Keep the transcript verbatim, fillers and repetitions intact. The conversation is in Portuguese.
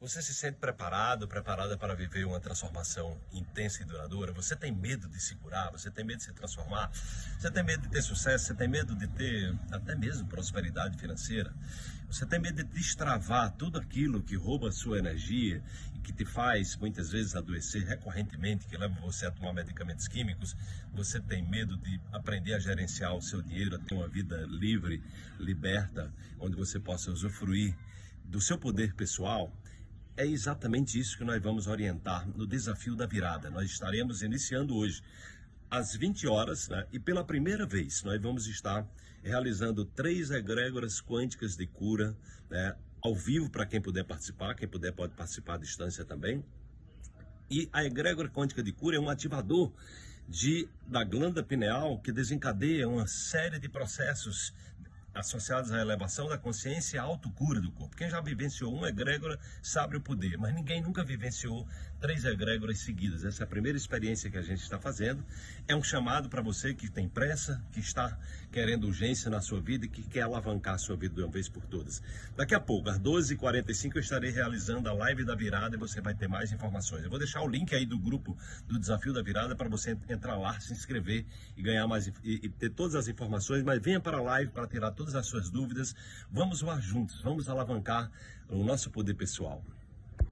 Você se sente preparado, preparada para viver uma transformação intensa e duradoura? Você tem medo de se curar? Você tem medo de se transformar? Você tem medo de ter sucesso? Você tem medo de ter até mesmo prosperidade financeira? Você tem medo de destravar tudo aquilo que rouba a sua energia e que te faz muitas vezes adoecer recorrentemente, que leva você a tomar medicamentos químicos? Você tem medo de aprender a gerenciar o seu dinheiro, a ter uma vida livre, liberta, onde você possa usufruir do seu poder pessoal? É exatamente isso que nós vamos orientar no Desafio da Virada. Nós estaremos iniciando hoje às vinte horas, né? E pela primeira vez nós vamos estar realizando três egrégoras quânticas de cura, né? Ao vivo para quem puder participar, quem puder pode participar à distância também. E a egrégora quântica de cura é um ativador de, da glândula pineal que desencadeia uma série de processos associados à elevação da consciência e à autocura do corpo. Quem já vivenciou uma egrégora sabe o poder, mas ninguém nunca vivenciou três egrégoras seguidas. Essa é a primeira experiência que a gente está fazendo. É um chamado para você que tem pressa, que está querendo urgência na sua vida e que quer alavancar a sua vida de uma vez por todas. Daqui a pouco, às doze e quarenta e cinco, eu estarei realizando a live da virada e você vai ter mais informações. Eu vou deixar o link aí do grupo do Desafio da Virada para você entrar lá, se inscrever e ganhar mais e, e ter todas as informações, mas venha para a live para tirar todas as suas dúvidas. Vamos lá juntos, vamos alavancar o nosso poder pessoal.